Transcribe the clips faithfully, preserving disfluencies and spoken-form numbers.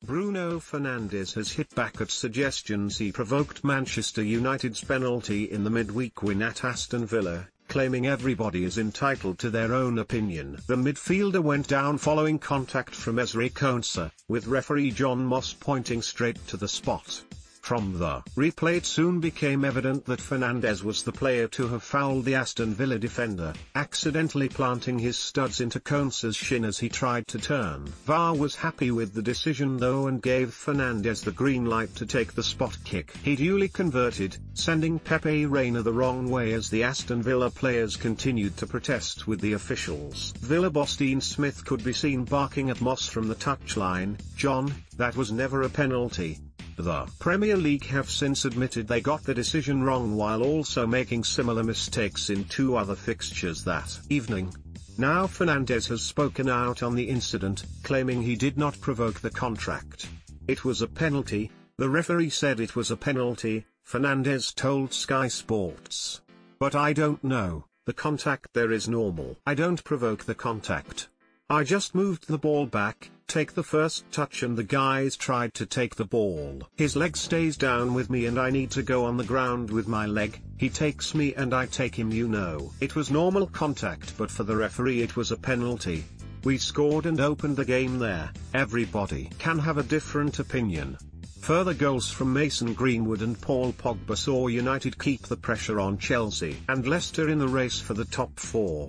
Bruno Fernandes has hit back at suggestions he provoked Manchester United's penalty in the midweek win at Aston Villa, claiming everybody is entitled to their own opinion. The midfielder went down following contact from Ezri Konsa, with referee John Moss pointing straight to the spot. From the replay it soon became evident that Fernandes was the player to have fouled the Aston Villa defender, accidentally planting his studs into Konsa's shin as he tried to turn. V A R was happy with the decision though and gave Fernandes the green light to take the spot kick. He duly converted, sending Pepe Reina the wrong way as the Aston Villa players continued to protest with the officials. Villa boss Dean Smith could be seen barking at Moss from the touchline, "John, that was never a penalty." The Premier League have since admitted they got the decision wrong while also making similar mistakes in two other fixtures that evening. Now Fernandes has spoken out on the incident, claiming he did not provoke the contact. "It was a penalty, the referee said it was a penalty," Fernandes told Sky Sports. "But I don't know, the contact there is normal. I don't provoke the contact. I just moved the ball back, take the first touch and the guys tried to take the ball. His leg stays down with me and I need to go on the ground with my leg, he takes me and I take him, you know. It was normal contact but for the referee it was a penalty. We scored and opened the game there, everybody can have a different opinion." Further goals from Mason Greenwood and Paul Pogba saw United keep the pressure on Chelsea and Leicester in the race for the top four.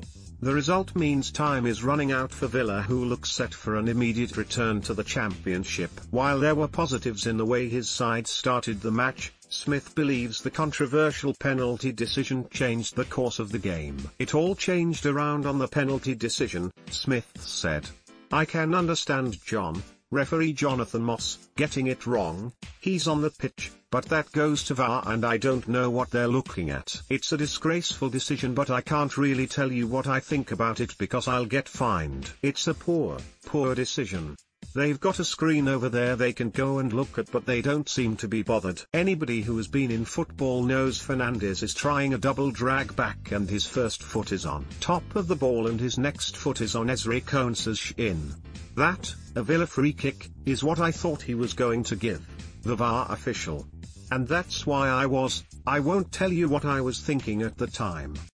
The result means time is running out for Villa, who look set for an immediate return to the Championship. While there were positives in the way his side started the match, Smith believes the controversial penalty decision changed the course of the game. "It all changed around on the penalty decision," Smith said. "I can understand John, referee Jonathan Moss, getting it wrong, he's on the pitch, but that goes to V A R and I don't know what they're looking at. It's a disgraceful decision but I can't really tell you what I think about it because I'll get fined. It's a poor, poor decision. They've got a screen over there they can go and look at but they don't seem to be bothered." Anybody who has been in football knows Fernandes is trying a double drag back and his first foot is on top of the ball and his next foot is on Ezri Konsa's shin. "That, a Villa free kick, is what I thought he was going to give, the V A R official. And that's why I was, I won't tell you what I was thinking at the time."